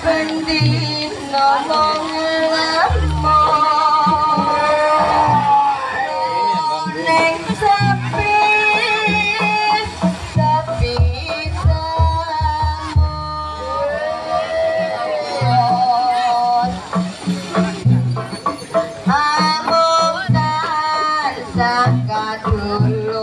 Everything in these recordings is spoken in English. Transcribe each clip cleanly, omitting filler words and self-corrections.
penting ngomong lemong neng sepi tapi tamun amun dan sakadulur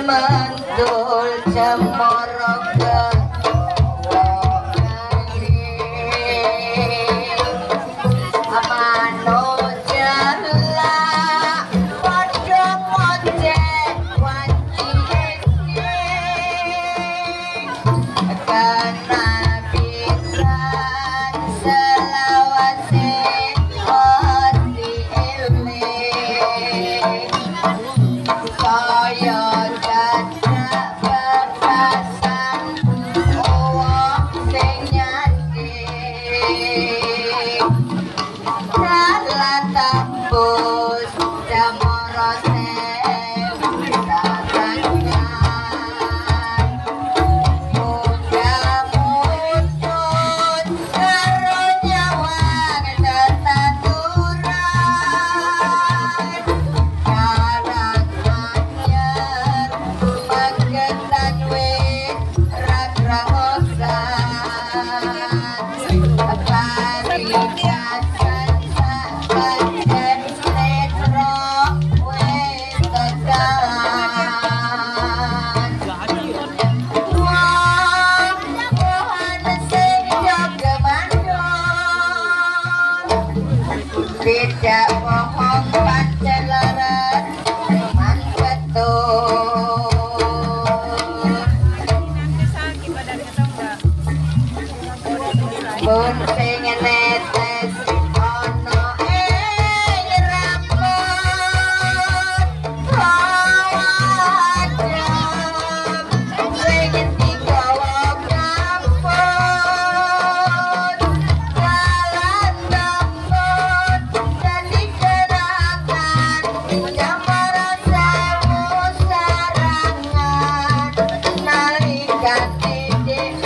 mendul cemorok tidak bohong pancelaran teman betul pun pengen netes ono rambut kawan jam pengen digawang kampun jalan dapur dan dikerahkan nyamara samu sarangan narikan tidik